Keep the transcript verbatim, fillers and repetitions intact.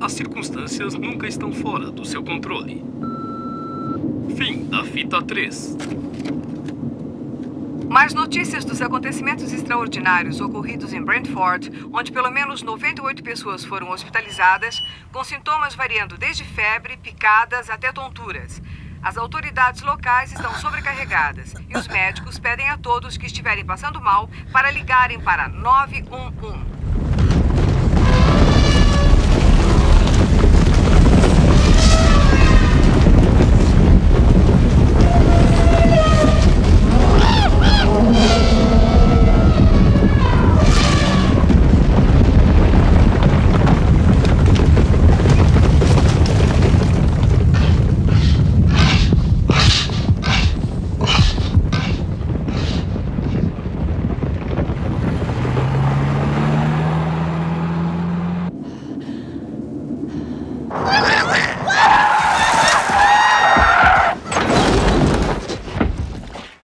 as circunstâncias nunca estão fora do seu controle. Fim da fita três. Mais notícias dos acontecimentos extraordinários ocorridos em Brentford, onde pelo menos noventa e oito pessoas foram hospitalizadas, com sintomas variando desde febre, picadas até tonturas. As autoridades locais estão sobrecarregadas e os médicos pedem a todos que estiverem passando mal para ligarem para nove um um.